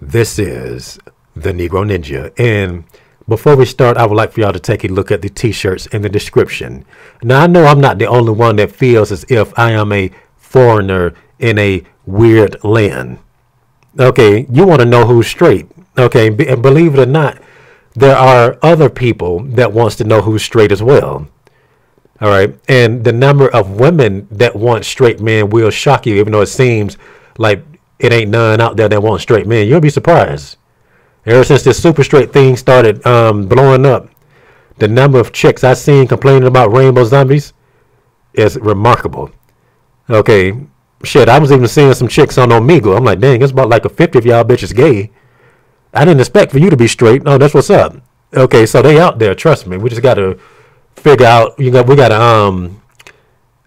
This is the Negro Ninja, and before we start, I would like for y'all to take a look at the t-shirts in the description. Now, I know I'm not the only one that feels as if I am a foreigner in a weird land. Okay, you want to know who's straight. Okay, and believe it or not, there are other people that wants to know who's straight as well. All right, and the number of women that want straight men will shock you, even though it seems like it ain't none out there that want straight men. You'll be surprised. Ever since this super straight thing started blowing up, the number of chicks I've seen complaining about rainbow zombies is remarkable. Okay, shit, I was even seeing some chicks on Omegle. I'm like, dang, it's about like a 50 of y'all bitches gay. I didn't expect for you to be straight. No, that's what's up. Okay, so they out there. Trust me. We just got to figure out. You know, we got to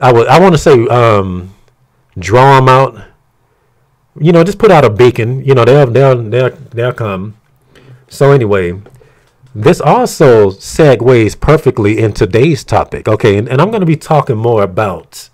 I want to say draw them out. You know, just put out a beacon. You know, they'll come. So anyway, this also segues perfectly in today's topic. Okay, and I'm going to be talking more about,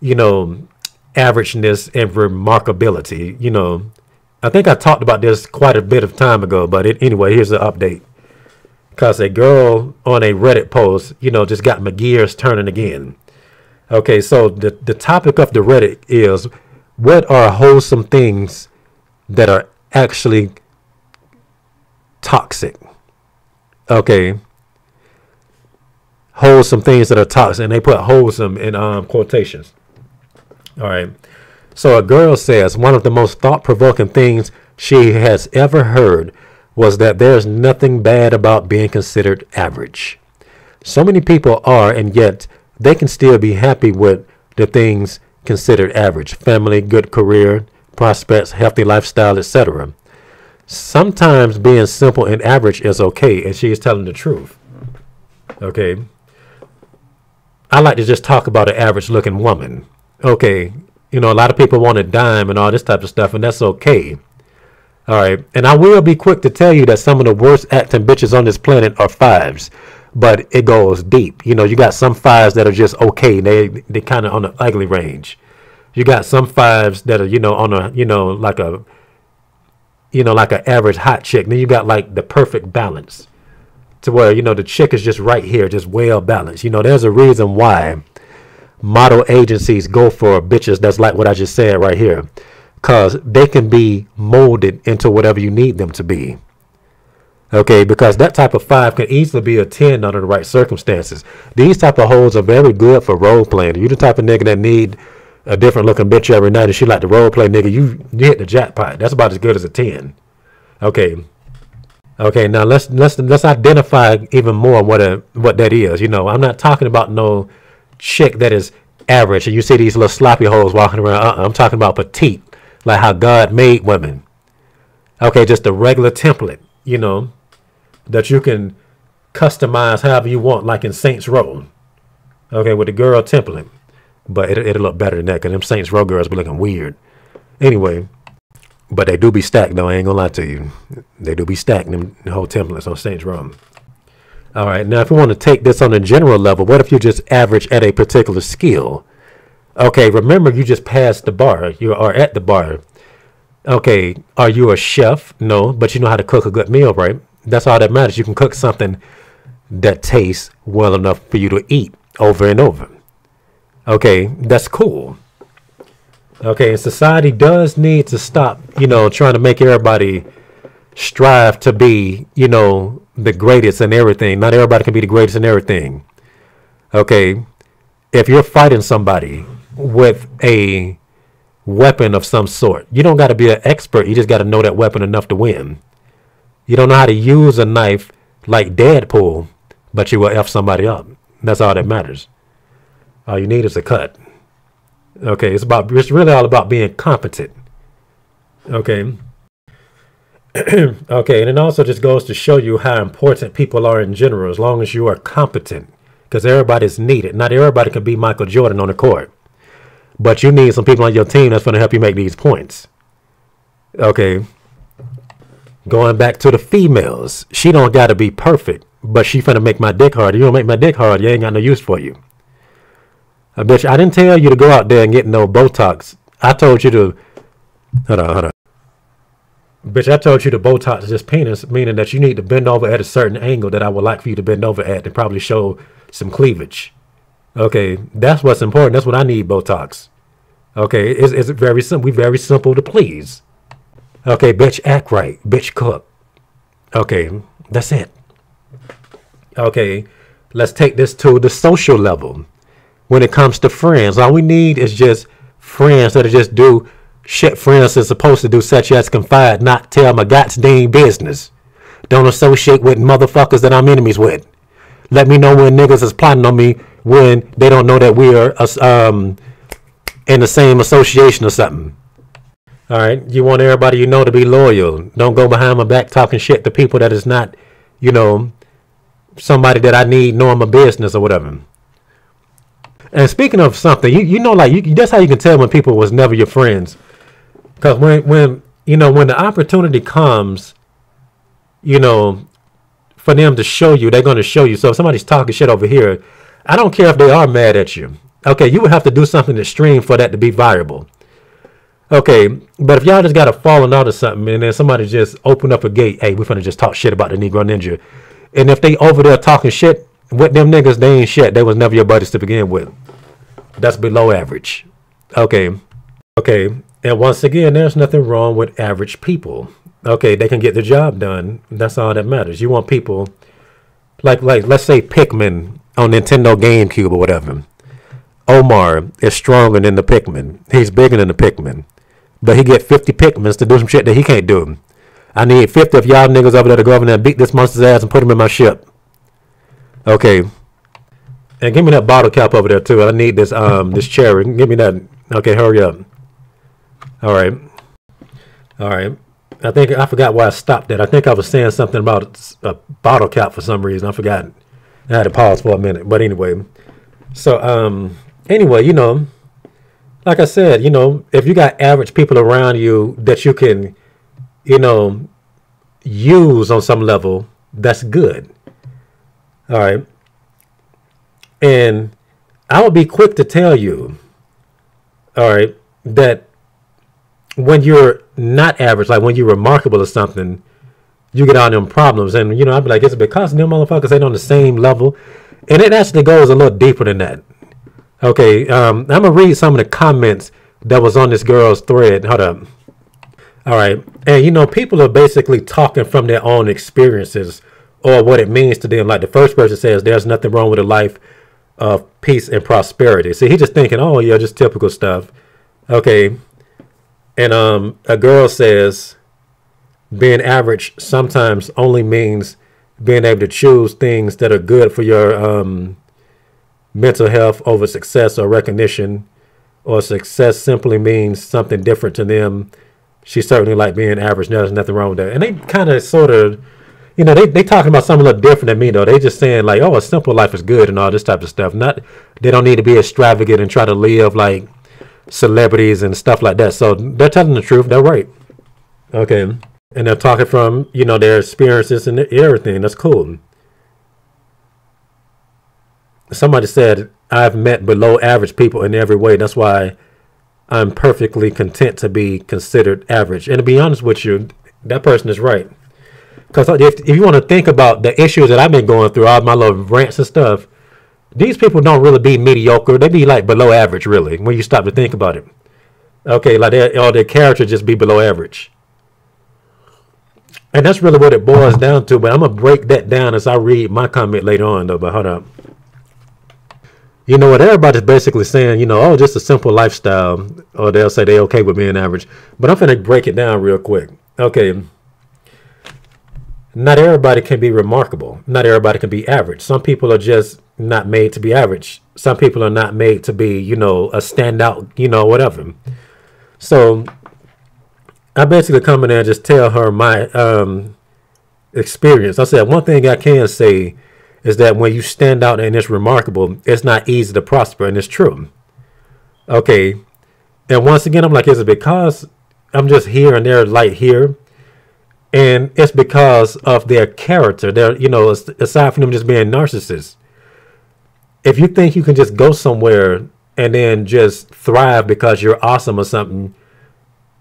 you know, averageness and remarkability. You know, I think I talked about this quite a bit of time ago, but anyway, here's an update. Because a girl on a Reddit post, you know, just got my gears turning again. Okay, so the topic of the Reddit is, what are wholesome things that are actually toxic? Okay, wholesome things that are toxic, and they put wholesome in quotations. All right. So a girl says one of the most thought-provoking things she has ever heard was that there's nothing bad about being considered average. So many people are, and yet they can still be happy with the things considered average: family, good career, prospects, healthy lifestyle, etc. Sometimes being simple and average is okay, and she is telling the truth. Okay. I like to just talk about an average-looking woman. Okay. You know, a lot of people want a dime and all this type of stuff, and that's okay. All right. And I will be quick to tell you that some of the worst acting bitches on this planet are fives, but it goes deep. You know, you got some fives that are just okay. They kind of on the ugly range. You got some fives that are, you know, on a, like an average hot chick. Then you got like the perfect balance to where, you know, the chick is just right here, just well balanced. You know, there's a reason why model agencies go for bitches that's like what I just said right here, because they can be molded into whatever you need them to be. Okay, because that type of five can easily be a 10 under the right circumstances. These type of hoes are very good for role playing. You're the type of nigga that need a different looking bitch every night, and she like to role play, nigga, you hit the jackpot. That's about as good as a 10. Okay, now let's identify even more what that is. You know, I'm not talking about no chick that is average and you see these little sloppy hoes walking around. I'm talking about petite, like how God made women. Okay, just a regular template, you know, that you can customize however you want, like in Saints Row. Okay, with the girl template, but it'll look better than that, because them Saints Row girls be looking weird anyway. But they do be stacked though, I ain't gonna lie to you, they do be stacked, them whole templates on Saints Row. All right, now if we want to take this on a general level, what if you just average at a particular skill? Okay, remember, you just passed the bar. You are at the bar. Okay, are you a chef? No, but you know how to cook a good meal, right? That's all that matters. You can cook something that tastes well enough for you to eat over and over. Okay, that's cool. Okay, and society does need to stop, you know, trying to make everybody strive to be, you know, the greatest in everything. Not everybody can be the greatest in everything. Okay, if you're fighting somebody with a weapon of some sort, you don't got to be an expert. You just got to know that weapon enough to win. You don't know how to use a knife like Deadpool, but you will F somebody up. That's all that matters. All you need is a cut. Okay, it's really all about being competent. Okay. Okay, and it also just goes to show you how important people are in general, as long as you are competent, because everybody's needed. Not everybody can be Michael Jordan on the court, but you need some people on your team that's going to help you make these points. Okay, going back to the females, she don't got to be perfect, but she finna make my dick hard. You don't make my dick hard, you ain't got no use for you. Bitch, I didn't tell you to go out there and get no Botox. I told you to hold on. Bitch, I told you to Botox this penis, meaning that you need to bend over at a certain angle that I would like for you to bend over at and probably show some cleavage. Okay, that's what's important. That's what I need, Botox. Okay, it's very simple. We very simple to please. Okay, bitch, act right. Bitch, cook. Okay, that's it. Okay, let's take this to the social level. When it comes to friends, all we need is just friends that just do shit friends is supposed to do, such as confide, not tell my goddamn business. Don't associate with motherfuckers that I'm enemies with. Let me know when niggas is plotting on me when they don't know that we are in the same association or something. All right, you want everybody you know to be loyal. Don't go behind my back talking shit to people that is not, you know, somebody that I need knowing my business or whatever. And speaking of something, you know, like that's how you can tell when people was never your friends. Because when you know, when the opportunity comes, you know, for them to show you, they're going to show you. So if somebody's talking shit over here, I don't care if they are mad at you. Okay, you would have to do something extreme for that to be viable. Okay, but if y'all just got a falling out or something, and then somebody just opened up a gate, hey, we're going to just talk shit about the Negro Ninja. And if they over there talking shit with them niggas, they ain't shit. They was never your buddies to begin with. That's below average. Okay, okay. And once again, there's nothing wrong with average people. Okay, they can get the job done. That's all that matters. You want people like let's say Pikmin on Nintendo GameCube or whatever. Omar is stronger than the Pikmin. He's bigger than the Pikmin. But he get 50 Pikmins to do some shit that he can't do. I need 50 of y'all niggas over there to go over there and beat this monster's ass and put him in my ship. Okay. And give me that bottle cap over there too. I need this this cherry. Give me that. Okay, hurry up. All right. I think I forgot why I stopped that. I think I was saying something about a bottle cap for some reason. I forgot. I had to pause for a minute. But anyway, so anyway, you know, like I said, you know, if you got average people around you that you can, you know, use on some level, that's good. All right. And I would be quick to tell you, all right, that when you're not average, like when you're remarkable or something, you get all them problems. And, you know, I'd be like, it's because them motherfuckers ain't on the same level. And it actually goes a little deeper than that. Okay, I'm going to read some of the comments that was on this girl's thread. Hold up. All right. And, you know, people are basically talking from their own experiences or what it means to them. Like the first person says, there's nothing wrong with a life of peace and prosperity. So he's just thinking, oh, yeah, just typical stuff. Okay. And a girl says, being average sometimes only means being able to choose things that are good for your mental health over success or recognition, or success simply means something different to them. She certainly liked being average. Now, there's nothing wrong with that. And they kind of sort of, you know, they talking about something a little different than me, though. They just saying like, oh, a simple life is good and all this type of stuff. Not, they don't need to be extravagant and try to live like celebrities and stuff like that. So they're telling the truth. They're right. Okay. And they're talking from, you know, their experiences and everything. That's cool. Somebody said, I've met below average people in every way. That's why I'm perfectly content to be considered average. And to be honest with you, that person is right. Because if you want to think about the issues that I've been going through, all my little rants and stuff, these people don't really be mediocre. They be like below average, really, when you stop to think about it. Okay, like their character just be below average. And that's really what it boils down to. But I'm going to break that down as I read my comment later on, though. But hold up. You know what? Everybody's basically saying, you know, oh, just a simple lifestyle. Or they'll say they're okay with being average. But I'm going to break it down real quick. Okay. Not everybody can be remarkable. Not everybody can be average. Some people are just not made to be average. Some people are not made to be, you know, a standout, you know, whatever. So I basically come in there and just tell her my experience. I said, one thing I can say is that when you stand out and it's remarkable, it's not easy to prosper. And it's true. Okay. And once again, I'm like, is it because I'm just here and there, like here? And it's because of their character. They're, you know, aside from them just being narcissists. If you think you can just go somewhere and then just thrive because you're awesome or something,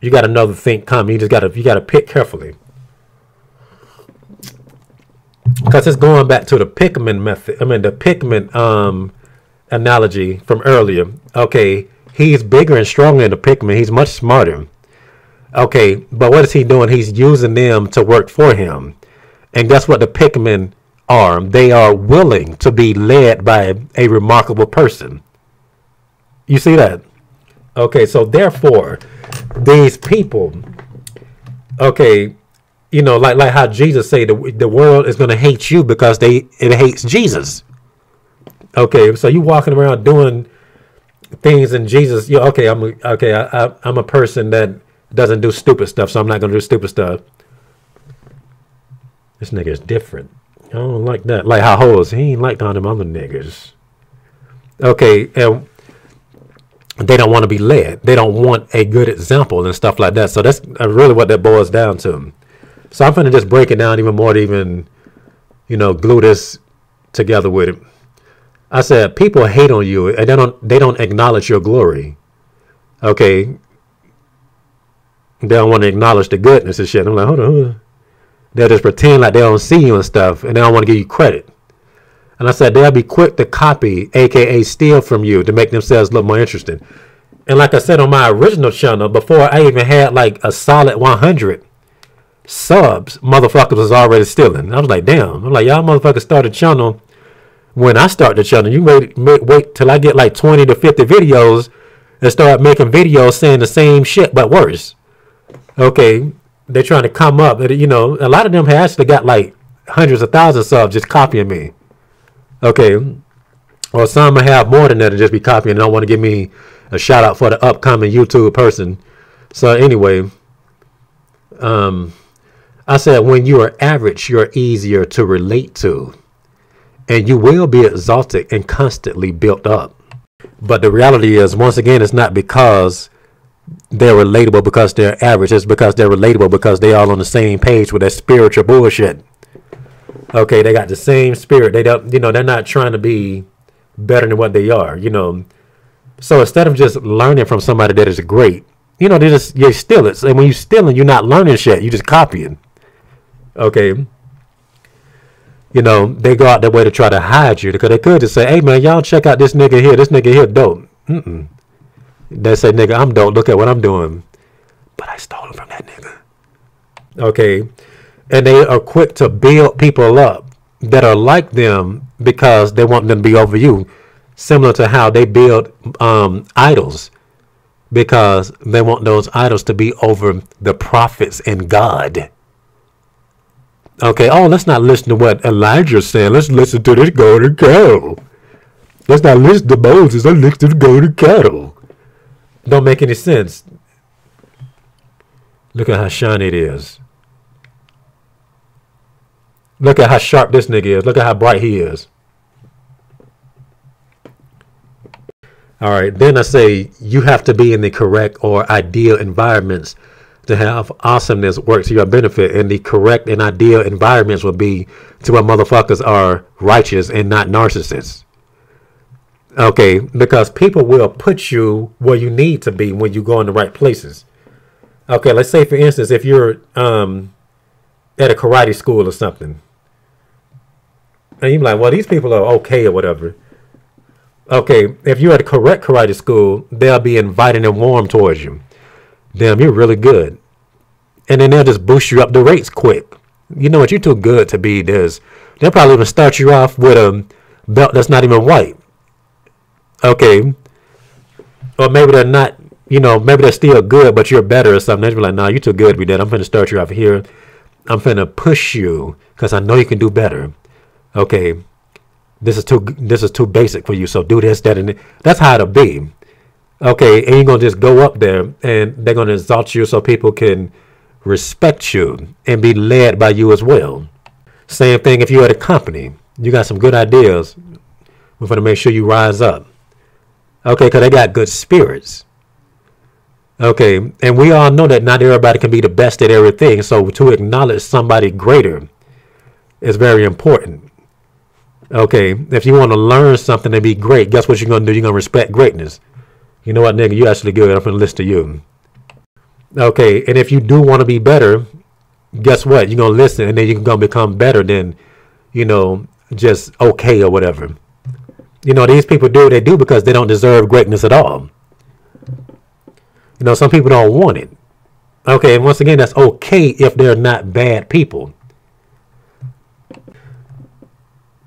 you got another thing coming. You just gotta pick carefully, because it's going back to the Pikmin method. I mean the Pikmin analogy from earlier. Okay, he's bigger and stronger than the Pikmin. He's much smarter. Okay, but what is he doing? He's using them to work for him. And guess what the Pikmin are? They are willing to be led by a remarkable person. You see that? Okay, so therefore, these people, okay, you know, like how Jesus said, the world is going to hate you because it hates Jesus. Okay, so you walking around doing things in Jesus. You okay? I'm a person that doesn't do stupid stuff, so I'm not going to do stupid stuff. This nigga is different. I don't like that. Like how hoes, he ain't like none of them other niggas. Okay, and they don't want to be led. They don't want a good example and stuff like that. So that's really what that boils down to. So I'm gonna just break it down even more to even, you know, glue this together with it. I said people hate on you and they don't acknowledge your glory. Okay. They don't want to acknowledge the goodness and shit. I'm like, hold on. They'll just pretend like they don't see you and stuff, and they don't want to give you credit. And I said they'll be quick to copy, aka steal from you, to make themselves look more interesting. And like I said on my original channel, before I even had like a solid 100 subs, motherfuckers was already stealing. I was like, damn. I'm like, y'all motherfuckers start a channel. When I start the channel, you may wait till I get like 20 to 50 videos and start making videos saying the same shit but worse. Okay, they're trying to come up. You know, a lot of them have actually got like hundreds of thousands of subs just copying me. Okay, or some have more than that and just be copying and don't want to give me a shout out for the upcoming YouTube person. So anyway, I said when you are average, you're easier to relate to, and you will be exalted and constantly built up. But the reality is, once again, it's not because they're relatable because they're average. It's because they're relatable because they all on the same page with that spiritual bullshit. Okay, they got the same spirit. They don't, you know, they're not trying to be better than what they are, you know. So instead of just learning from somebody that is great, you know, you're stealing. And when you're stealing, you're not learning shit. You're just copying. Okay. You know, they go out their way to try to hide you because they could just say, hey, man, y'all check out this nigga here. This nigga here dope. Mm-mm. They say, nigga, I'm dope. Look at what I'm doing. But I stole it from that nigga. Okay. And they are quick to build people up that are like them because they want them to be over you. Similar to how they build idols because they want those idols to be over the prophets and God. Okay, oh, let's not listen to what Elijah said. Let's listen to this golden cow. Let's not listen to Moses. Let's listen to the golden cow. Don't make any sense. Look at how shiny it is. Look at how sharp this nigga is. Look at how bright he is. All right. Then I say you have to be in the correct or ideal environments to have awesomeness work to your benefit. And the correct and ideal environments will be to where motherfuckers are righteous and not narcissists. Okay. Because people will put you where you need to be when you go in the right places. Okay. Let's say, for instance, if you're at a karate school or something. And you're like, well, these people are okay or whatever. Okay, if you're at a correct karate school, they'll be inviting and warm towards you. Damn, you're really good. And then they'll just boost you up the rates quick. You know what? You're too good to be this. They'll probably even start you off with a belt that's not even white. Okay. Or maybe they're not, you know, maybe they're still good, but you're better or something. They'll be like, nah, you're too good to be that. I'm going to start you off here. I'm finna push you because I know you can do better. Okay, this is too basic for you. So do this, that, and that's how it'll be. Okay, and you're gonna just go up there, and they're gonna exalt you so people can respect you and be led by you as well. Same thing if you're at a company, you got some good ideas. We're gonna make sure you rise up. Okay, because they got good spirits. Okay, and we all know that not everybody can be the best at everything. So to acknowledge somebody greater is very important. Okay, if you want to learn something and be great, guess what you're going to do? You're going to respect greatness. You know what, nigga, you actually good. I'm going to listen to you. Okay, and if you do want to be better, guess what? You're going to listen, and then you're going to become better than, you know, just okay or whatever. You know, these people do what they do because they don't deserve greatness at all. You know, some people don't want it. Okay, and once again, that's okay if they're not bad people.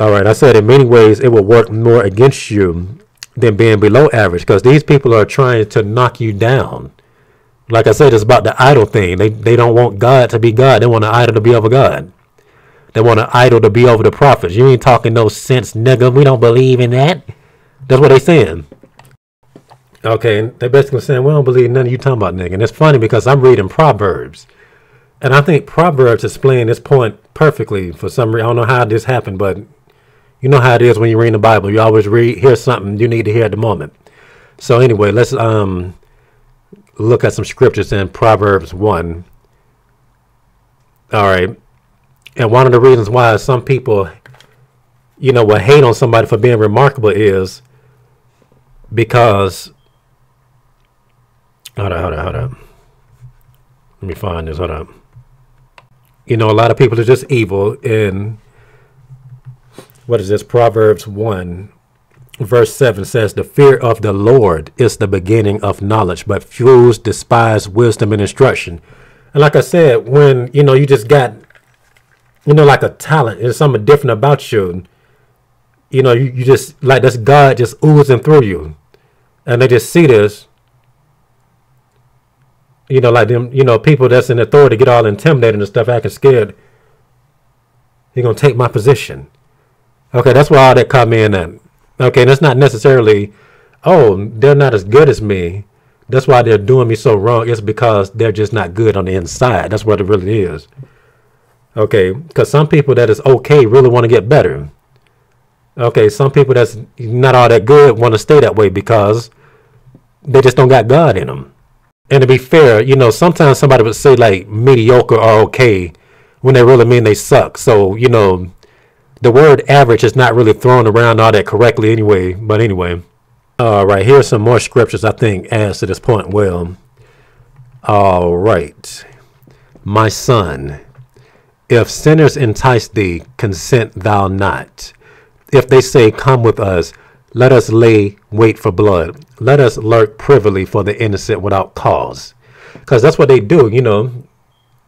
Alright, I said in many ways it will work more against you than being below average, because these people are trying to knock you down. Like I said, it's about the idol thing. They don't want God to be God. They want an idol to be over God. They want an idol to be over the prophets. You ain't talking no sense, nigga. We don't believe in that. That's what they saying. Okay, they're basically saying, we don't believe none of you talking about, nigga. And it's funny because I'm reading Proverbs. And I think Proverbs is playing this point perfectly for some reason. I don't know how this happened, but you know how it is when you read the Bible. You always hear something you need to hear at the moment. So anyway, let's look at some scriptures in Proverbs 1. All right. And one of the reasons why some people, you know, will hate on somebody for being remarkable is because, hold on. Let me find this, hold up. You know, a lot of people are just evil. And what is this? Proverbs 1, verse 7 says, the fear of the Lord is the beginning of knowledge, but fools despise wisdom and instruction. And like I said, when, you know, you just got, you know, like a talent, there's something different about you. You know, you just, like, that's God just oozing through you. And they just see this. You know, like them, you know, people that's in authority get all intimidated and stuff, acting scared. You're going to take my position. Okay, that's where all that caught me in that. Okay, and that's not necessarily, oh, they're not as good as me. That's why they're doing me so wrong. It's because they're just not good on the inside. That's what it really is. Okay, because some people that is okay really want to get better. Okay, some people that's not all that good want to stay that way because they just don't got God in them. And to be fair, you know, sometimes somebody would say like mediocre or okay when they really mean they suck. So, you know, the word average is not really thrown around all that correctly anyway. But anyway, all right, here's some more scriptures I think adds to this point well. All right, my son, if sinners entice thee, consent thou not. If they say, come with us, let us lay wait for blood. Let us lurk privily for the innocent without cause. Because that's what they do, you know.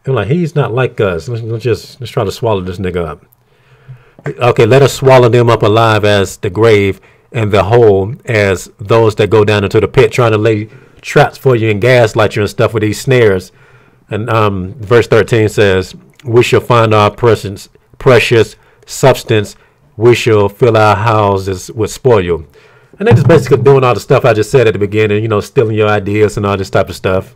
They're like, he's not like us. Let's try to swallow this nigga up. Okay, let us swallow them up alive as the grave and the hole as those that go down into the pit, trying to lay traps for you and gaslight you and stuff with these snares. And verse 13 says, we shall find our precious substance. We shall fill our houses with spoil. And they're just basically doing all the stuff I just said at the beginning, you know, stealing your ideas and all this type of stuff.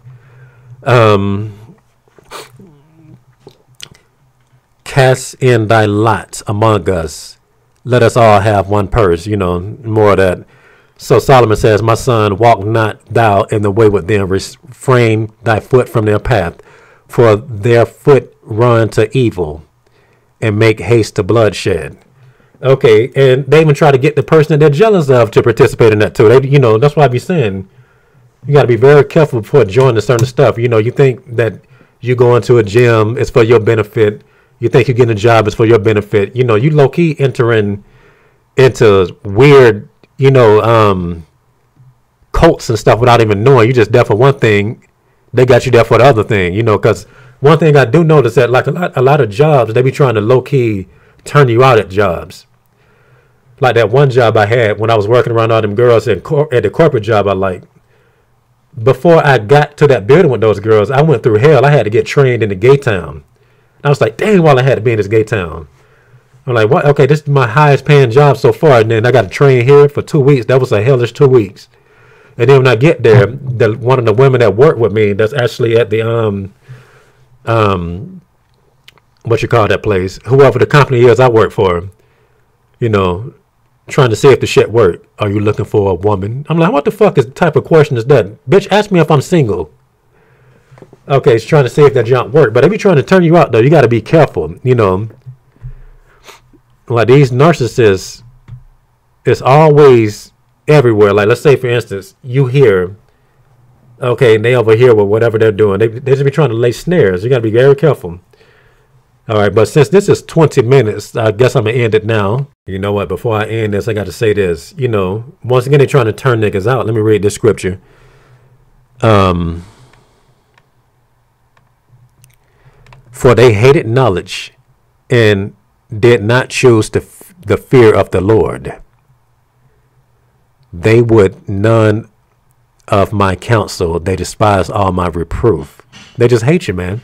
Cast in thy lot among us. Let us all have one purse, you know, more of that. So Solomon says, my son, walk not thou in the way with them. Refrain thy foot from their path, for their foot run to evil and make haste to bloodshed. Okay, and they even try to get the person that they're jealous of to participate in that too. They, you know, that's why I be saying you got to be very careful before joining certain stuff. You know, you think that you go into a gym, it's for your benefit. You think you're getting a job, it's for your benefit. You know, you low key entering into weird, you know, cults and stuff without even knowing. You just there for one thing, they got you there for the other thing. You know, because one thing I do notice that like a lot of jobs, they be trying to low key turn you out at jobs. Like that one job I had when I was working around all them girls at the corporate job I liked. Before I got to that building with those girls, I went through hell. I had to get trained in the gay town. I was like, dang, while I had to be in this gay town. I'm like, what? Okay, this is my highest paying job so far. And then I got to train here for 2 weeks. That was a hellish 2 weeks. And then when I get there, one of the women that worked with me, that's actually at the, what you call that place, whoever the company is I work for, you know, trying to see if the shit work. Are you looking for a woman? I'm like, what the fuck is the type of question is that? Bitch, ask me if I'm single. Okay, it's trying to see if that jump work. But they be trying to turn you out, though. You got to be careful, you know. Like, these narcissists, it's always everywhere. Like, let's say, for instance, you hear Okay, and they over here with whatever they're doing. They should be trying to lay snares. You got to be very careful. All right, but since this is 20 minutes, I guess I'm going to end it now. You know what? Before I end this, I got to say this. You know, once again, they're trying to turn niggas out. Let me read this scripture. For they hated knowledge and did not choose the fear of the Lord. They would none of my counsel. They despise all my reproof. They just hate you, man.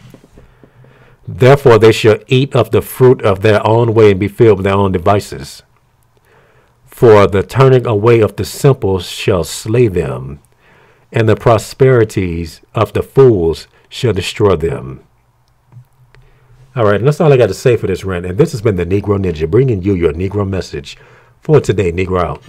Therefore, they shall eat of the fruit of their own way and be filled with their own devices. For the turning away of the simple shall slay them, and the prosperities of the fools shall destroy them. All right, and that's all I got to say for this rant. And this has been the Negro Ninja, bringing you your Negro message for today. Negro out.